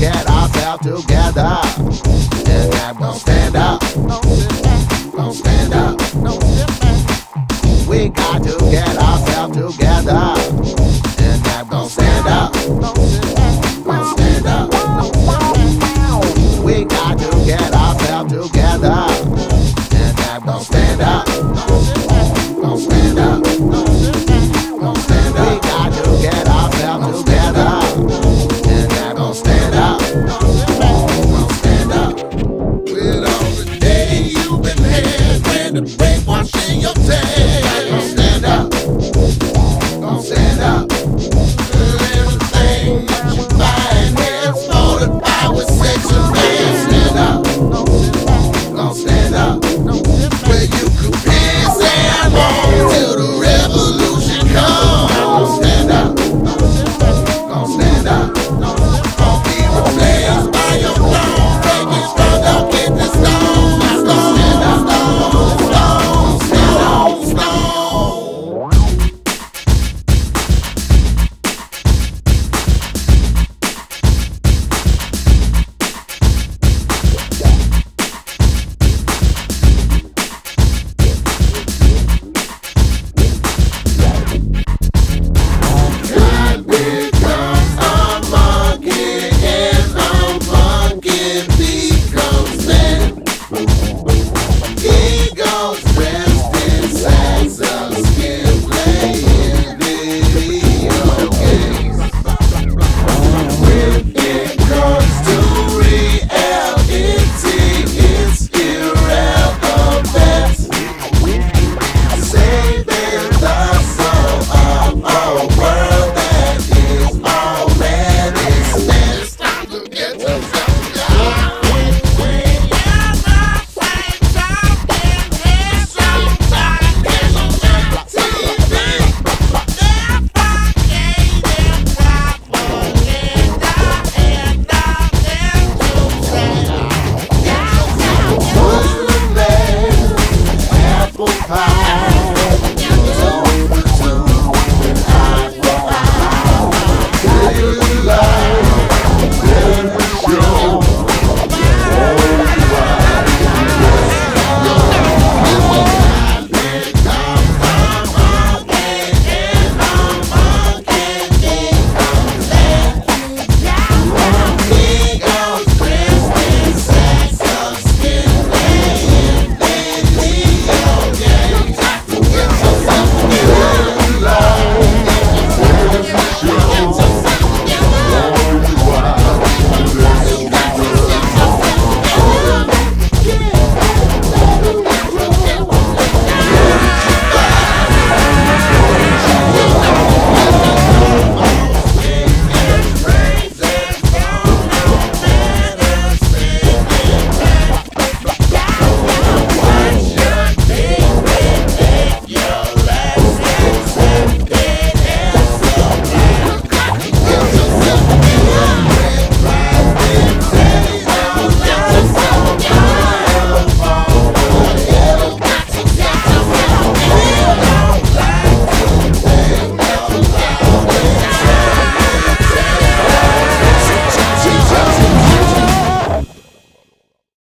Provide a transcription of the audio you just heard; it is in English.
get ourselves together. This time don't stand up. Don't stand up. We got to get ourselves together. This time don't stand up. Don't stand up. We got to get ourselves together. This time don't stand up. Don't stand up. Don't stand up. We got to get ourselves together. Stand up, don't stand up. With all the day you've been had, when the brainwashing your tag, don't stand up, don't stand up. Everything that you find is folded.